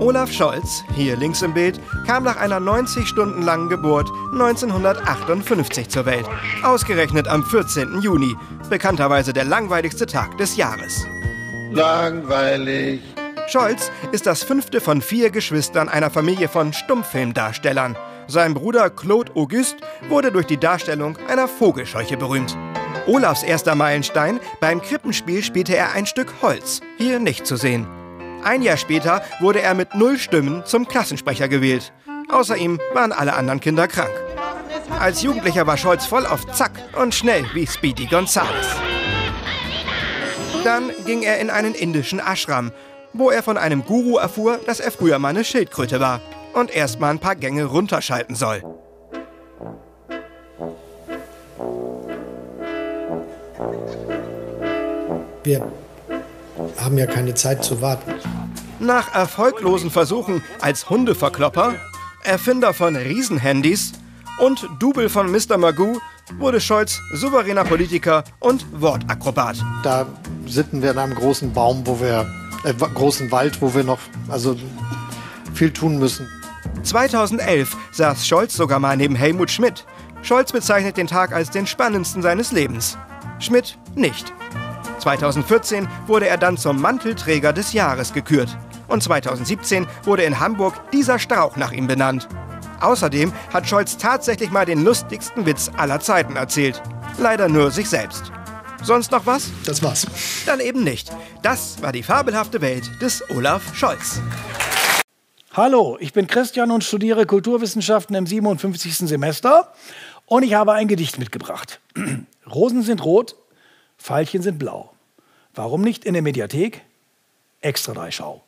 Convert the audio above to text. Olaf Scholz, hier links im Bild, kam nach einer 90 Stunden langen Geburt 1958 zur Welt. Ausgerechnet am 14. Juni, bekannterweise der langweiligste Tag des Jahres. Langweilig. Scholz ist das 5. von 4 Geschwistern einer Familie von Stummfilmdarstellern. Sein Bruder Claude Auguste wurde durch die Darstellung einer Vogelscheuche berühmt. Olafs erster Meilenstein, beim Krippenspiel spielte er ein Stück Holz, hier nicht zu sehen. Ein Jahr später wurde er mit 0 Stimmen zum Klassensprecher gewählt. Außer ihm waren alle anderen Kinder krank. Als Jugendlicher war Scholz voll auf Zack und schnell wie Speedy Gonzales. Dann ging er in einen indischen Ashram, wo er von einem Guru erfuhr, dass er früher mal eine Schildkröte war und erst mal ein paar Gänge runterschalten soll. Wir haben ja keine Zeit zu warten. Nach erfolglosen Versuchen als Hundeverklopper, Erfinder von Riesenhandys und Double von Mr. Magoo wurde Scholz souveräner Politiker und Wortakrobat. Da sitzen wir in einem großen Baum, wo wir großen Wald, wo wir noch viel tun müssen. 2011 saß Scholz sogar mal neben Helmut Schmidt. Scholz bezeichnet den Tag als den spannendsten seines Lebens. Schmidt nicht. 2014 wurde er dann zum Mantelträger des Jahres gekürt. Und 2017 wurde in Hamburg dieser Strauch nach ihm benannt. Außerdem hat Scholz tatsächlich mal den lustigsten Witz aller Zeiten erzählt. Leider nur sich selbst. Sonst noch was? Das war's. Dann eben nicht. Das war die fabelhafte Welt des Olaf Scholz. Hallo, ich bin Christian und studiere Kulturwissenschaften im 57. Semester. Und ich habe ein Gedicht mitgebracht. Rosen sind rot, Veilchen sind blau. Warum nicht in der Mediathek? Extra 3 Schau.